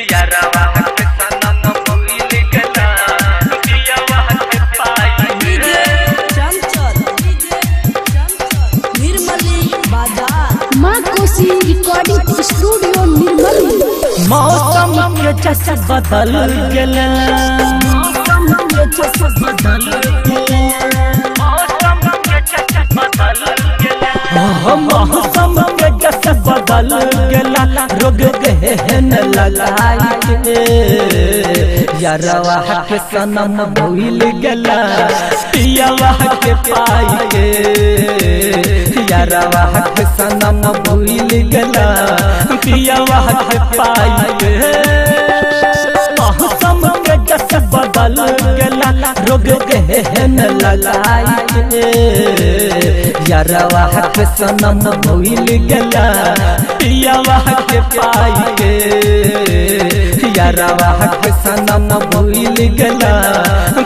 Recording studio Nirmali. मौसम के चस्का बदल गेला, मौसम के चस्का बदल गेला, मौसम के चस्का बदल गेला, मौसम के चस्का बदल गेला। रोग गए है न लगाए यारवा के सनम भूल गेला, पियावा के पाई के यारवा के सनम भूल गला, पियावा के पाई गे। मौसम के जस बदल गला, रोग गए न लगाए यारवा के सनम भूल गला, पियावा के पाई गे। यारवा के सनम भूल गला,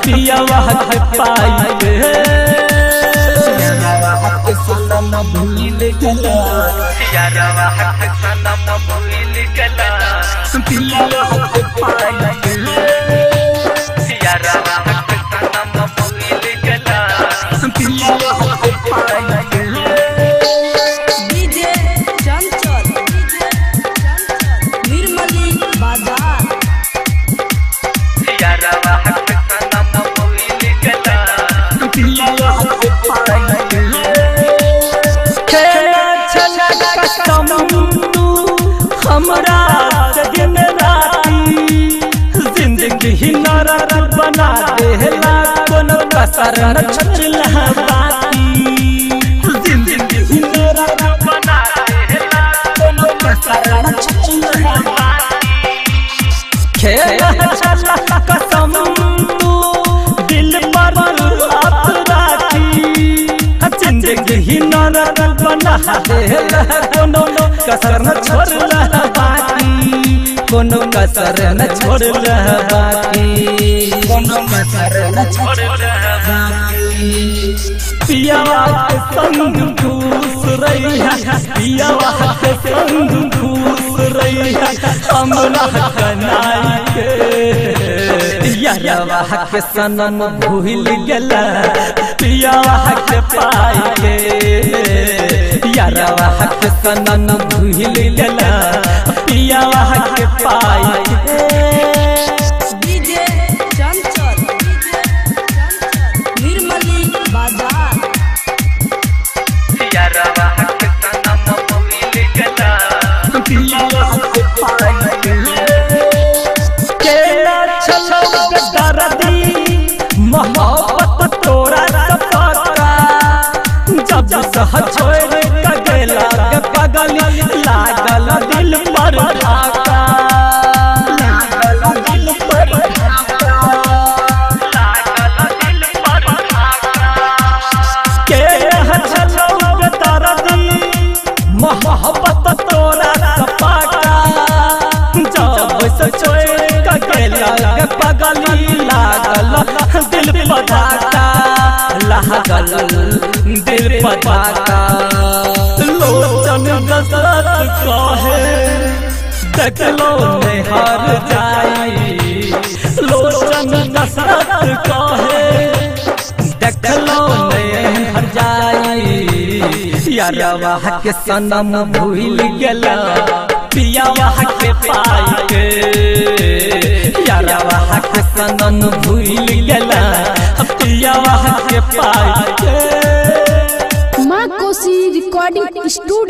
पियावा के पाई गे। भूल गला यारवा के सनम भूल गला, पियावा के पाई गे। यारवा के सनम भूल गला, पियावा के पाई गे। डीजे चंचल निर्मली बाजा। यारवा के सनम भूल गला, पियावा के पाई गे। हमरा दिन राती जिंदगी नरक बना देला, कोनो कसर न छोड़ला बाकी। जिंदगी नरक बना देला, कोनो कसर न छोड़ला बाकी। खेल चला कसम तू दिल पर आप राखी, जिंदगी नरक बना देला, कोनो कसर न छोड़ला बाकी, कोनो कसर न छोड़ला बाकी, कोनो कसर न छोड़ला बाकी। पियावा के संग घूस रहिया, पियावा के संग घूस रहिया, हमरा कनाई के यारवा के सनम भूल गला, पियावा के पाई के यारवा के सनम भूल गला, पियावा के पाई गे। डीजे चंचल निर्मली बाजा। यारवा के सनम भूल गला, पियावा के पाई गे। केला छलो के दर्दी मोहब्बत तोरा सपरा, जब सह छोड़ लागल दिल पर धाका, लागल दिल पर धाका, लागल दिल पर धाका। के हचलो के तरदी मोहब्बत तोरा सपाका, जब से छोड़ के गेला पगली, लागल दिल पर धाका, लागल दिल पर धाका। लोचन दशरथ कहे देखलो निहार जाई, लोचन दशरथ कहे देखलो निहार जाई। यारवा के सनम भूल गला, पियावा के पाई गे। यारवा के सनम भूल गला, पियावा के पाई गे। Kosi recording studio.